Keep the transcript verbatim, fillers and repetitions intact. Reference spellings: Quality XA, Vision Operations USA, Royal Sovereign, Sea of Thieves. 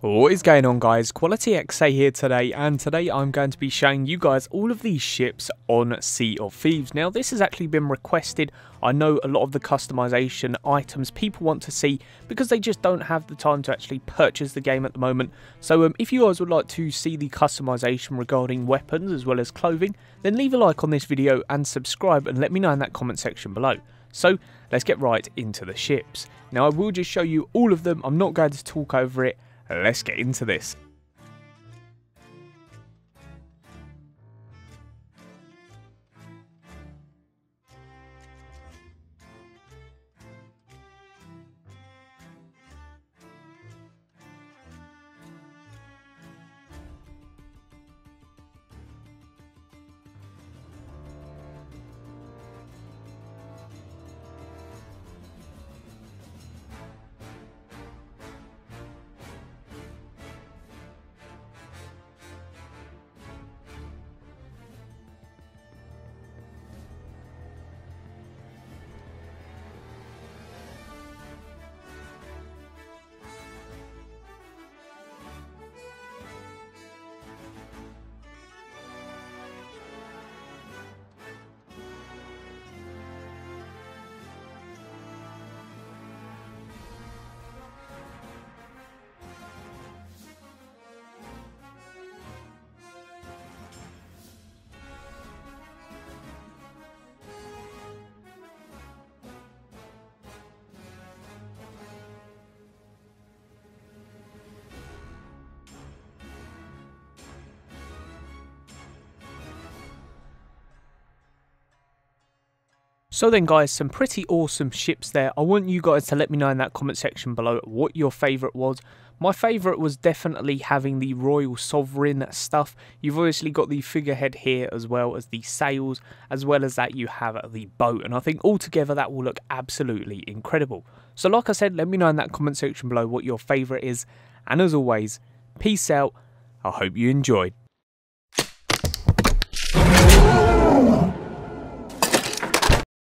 What is going on, guys? Quality X A here today, and today I'm going to be showing you guys all of these ships on Sea of Thieves. Now this has actually been requested. I know a lot of the customization items people want to see because they just don't have the time to actually purchase the game at the moment. So um, if you guys would like to see the customization regarding weapons as well as clothing, then leave a like on this video and subscribe and let me know in that comment section below. So let's get right into the ships. Now I will just show you all of them. I'm not going to talk over it. Let's get into this. So then guys, some pretty awesome ships there. I want you guys to let me know in that comment section below what your favourite was. My favourite was definitely having the Royal Sovereign stuff. You've obviously got the figurehead here as well as the sails, as well as that you have the boat, and I think altogether that will look absolutely incredible. So like I said, let me know in that comment section below what your favourite is, and as always, peace out, I hope you enjoyed.